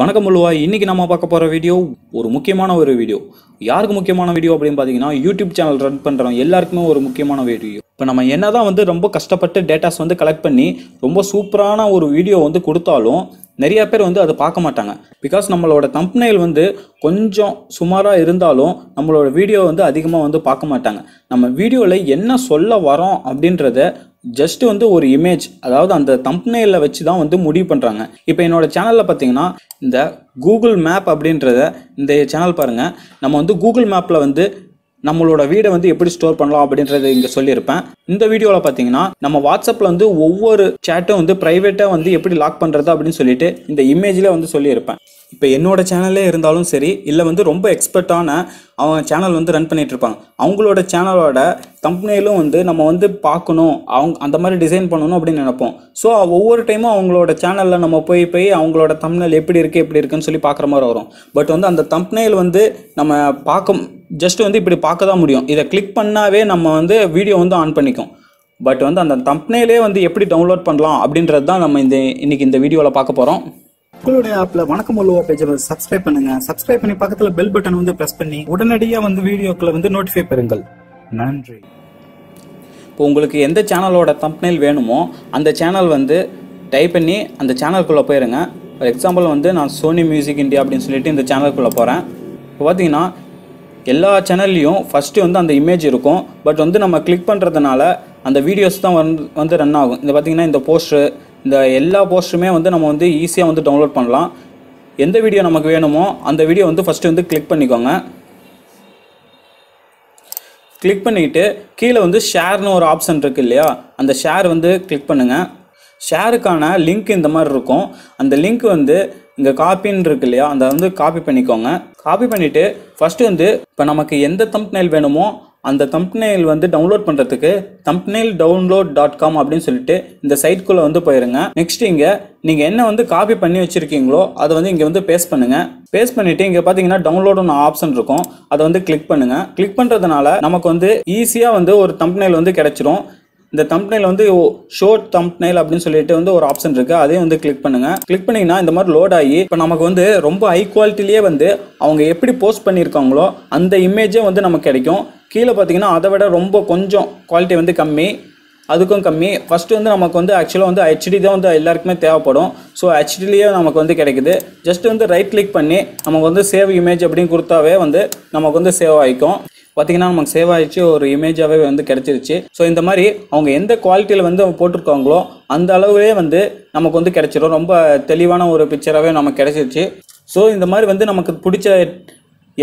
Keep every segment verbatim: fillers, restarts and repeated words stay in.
வணக்கம் உலகமே இன்னைக்கு நாம பார்க்க போற வீடியோ ஒரு முக்கியமான ஒரு வீடியோ யாருக்கு முக்கியமான வீடியோ அப்படினு பாத்தீங்கன்னா YouTube சேனல் ரன் பண்றவங்க எல்லாருக்குமே ஒரு முக்கியமான வீடியோ இப்போ நம்ம என்னதான் வந்து ரொம்ப கஷ்டப்பட்டு டேட்டாஸ் வந்து கலெக்ட் பண்ணி ரொம்ப சூப்பரான ஒரு வீடியோ வந்து கொடுத்தாலும் நிறைய பேர் வந்து அது பார்க்க மாட்டாங்க because நம்மளோட thumbnail வந்து கொஞ்சம் சுமாரா இருந்தாலும் நம்மளோட வீடியோ வந்து அதிகமா வந்து பார்க்க மாட்டாங்க நம்ம வீடியோல என்ன சொல்ல வரோம் அப்படின்றதை Just on the or image, and the thumbnail which is on the Moody Pantranga. If you know a channel Patina, the Google Map update rather, the channel Paranga, Namon the Google Map Lavande, Namoloda video and the Epid store Panla update rather in the Solirpa. In the video Patina, Nama WhatsApp on the over chat on the private on the Epid Lock Pantrata Abdin Solite, in the image on the Solirpa. If you know a channel இருந்தாலும் சரி இல்ல வந்து ரொம்ப எக்ஸ்பர்ட்டான அவங்க channel வந்து run பண்ணிட்டு இருப்பாங்க அவங்களோட சேனலோட thumbnail-ம் வந்து நம்ம வந்து பார்க்கணும் அவங்க அந்த மாதிரி டிசைன் பண்ணனும் அப்படி நினைப்போம் சோ ஒவ்வொரு டைமும் அவங்களோட சேனல்ல நம்ம போய் போய் அவங்களோட thumbnail எப்படி இருக்கு எப்படி இருக்குன்னு சொல்லி பார்க்குற மாதிரி வரும் பட் வந்து அந்த thumbnail வந்து நம்ம பார்க்கும் ஜஸ்ட் வந்து இப்படி பார்க்க தான் முடியும் இத கிளிக் பண்ணாவே நம்ம வந்து வீடியோ வந்து ஆன் பண்ணிக்கும் பட் வந்து அந்த thumbnail-ஏ வந்து எப்படி டவுன்லோட் பண்ணலாம் அப்படின்றது தான் நம்ம இந்த இன்னைக்கு இந்த வீடியோல பார்க்க போறோம் If you have a subscribe to the subscribe to the bell button and press the video to notify you. Nandri. If you have a channel thumbnail, and channel type and the channel. For example, Sony Music India the channel. If channel, first the image, but if click on the videos, the poster. இந்த எல்லா போஸ்டுமே வந்து நம்ம வந்து ஈஸியா வந்து download பண்ணலாம் எந்த video நமக்கு வேணுமோ அந்த வீடியோ வந்து ஃபர்ஸ்ட் வந்து கிளிக் பண்ணிக்கோங்க கிளிக் பண்ணிட்டு கீழ வந்து ஷேர்னு ஒரு ஆப்ஷன் இருக்கு இல்லையா அந்த ஷேர் வந்து கிளிக் பண்ணுங்க ஷேருக்கான லிங்க் இந்த மாதிரி இருக்கும் அந்த லிங்க் வந்து இங்க காப்பின்னு இருக்கு இல்லையா அந்த வந்து காப்பி பண்ணிக்கோங்க காப்பி பண்ணிட்டு ஃபர்ஸ்ட் வந்து இப்ப நமக்கு எந்த thumbnail வேணுமோ அந்த thumbnail வந்து டவுன்லோட் பண்றதுக்கு thumbnail download dot com அப்படினு சொல்லிட்டு இந்த சைட் குள்ள வந்து போயிடுங்க நெக்ஸ்ட் இங்க நீங்க என்ன வந்து காப்பி பண்ணி வச்சிருக்கீங்களோ அது வந்து இங்க வந்து பேஸ்ட் பண்ணுங்க பேஸ்ட் பண்ணிட்டு இங்க பாத்தீங்கன்னா டவுன்லோட்னு ஆப்ஷன் இருக்கும் அத வந்து கிளிக் பண்ணுங்க கிளிக் பண்றதனால நமக்கு வந்து ஈஸியா வந்து ஒரு thumbnail வந்து கிடைச்சிரும் இந்த thumbnail வந்து short thumbnail அப்படினு சொல்லிட்டு வந்து ஒரு ஆப்ஷன் இருக்கு அதே வந்து கிளிக் பண்ணுங்க கிளிக் பண்ணீங்கனா இந்த மாதிரி லோட் ஆகி இப்ப நமக்கு வந்து ரொம்ப ஹை குவாலிட்டிலயே வந்து அவங்க எப்படி போஸ்ட் பண்ணிருக்காங்களோ அந்த இமேஜே வந்து நமக்கு கிடைக்கும் கீழ பாத்தீங்கன்னா அதை விட ரொம்ப கொஞ்சம் குவாலிட்டி வந்து கம்மி அதுக்கும் கம்மி ஃபர்ஸ்ட் வந்து நமக்கு வந்து एक्चुअली வந்து HD தான் வந்து எல்லாருக்குமே தேவைப்படும் சோ HD லயே நமக்கு வந்து கிடைக்குது ஜஸ்ட் வந்து ரைட் கிளிக் பண்ணி நமக்கு வந்து சேவ் இமேஜ் அப்படிን கொடுத்தாவே வந்து நமக்கு வந்து சேவ் ஆயிக்கும் பாத்தீங்கன்னா நமக்கு சேவ் ஆயிச்சு ஒரு இமேஜாவே வந்து கிடைச்சிருச்சு சோ இந்த மாதிரி அவங்க எந்த குவாலிட்டில வந்து போட்டுருக்காங்களோ அந்த அளவுலயே வந்து நமக்கு வந்து கிடைச்சிரும் ரொம்ப தெளிவான ஒரு பிக்சராவே நமக்கு கிடைச்சிருச்சு சோ இந்த மாதிரி வந்து நமக்கு பிடிச்ச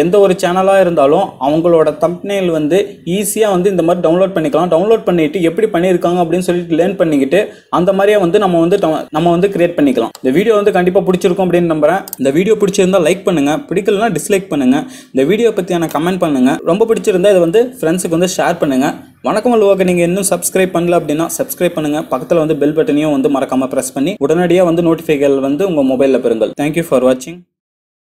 எந்த ஒரு சேனலா இருந்தாலும் அவங்களோட thumbnail வந்து ஈஸியா வந்து இந்த மாதிரி டவுன்லோட் பண்ணிக்கலாம் டவுன்லோட் பண்ணிட்டு எப்படி பண்ணிருக்காங்க அப்படினு சொல்லிட்டு லேர்ன் பண்ணிக்கிட்டு அந்த மாதிரியே வந்து நம்ம வந்து நம்ம வந்து கிரியேட் பண்ணிக்கலாம் இந்த வீடியோ வந்து கண்டிப்பா பிடிச்சிருக்கும் அப்படினு நம்பறேன் இந்த வீடியோ பிடிச்சிருந்தா லைக் பண்ணுங்க பிடிக்கலனா டிஸ்லைக் பண்ணுங்க இந்த வீடியோ பத்தியான கமெண்ட் பண்ணுங்க ரொம்ப பிடிச்சிருந்தா இத வந்து ஃப்ரெண்ட்ஸ்க்கு வந்து ஷேர் பண்ணுங்க வணக்கம் உலகமே நீங்க இன்னும் subscribe பண்ணல அப்படினா subscribe பண்ணுங்க பக்கத்துல வந்து bell button-ஐயும் வந்து மறக்காம press பண்ணி உடனடியா வந்து notification வந்து உங்க மொபைல்ல பெறுங்கள் thank you for watching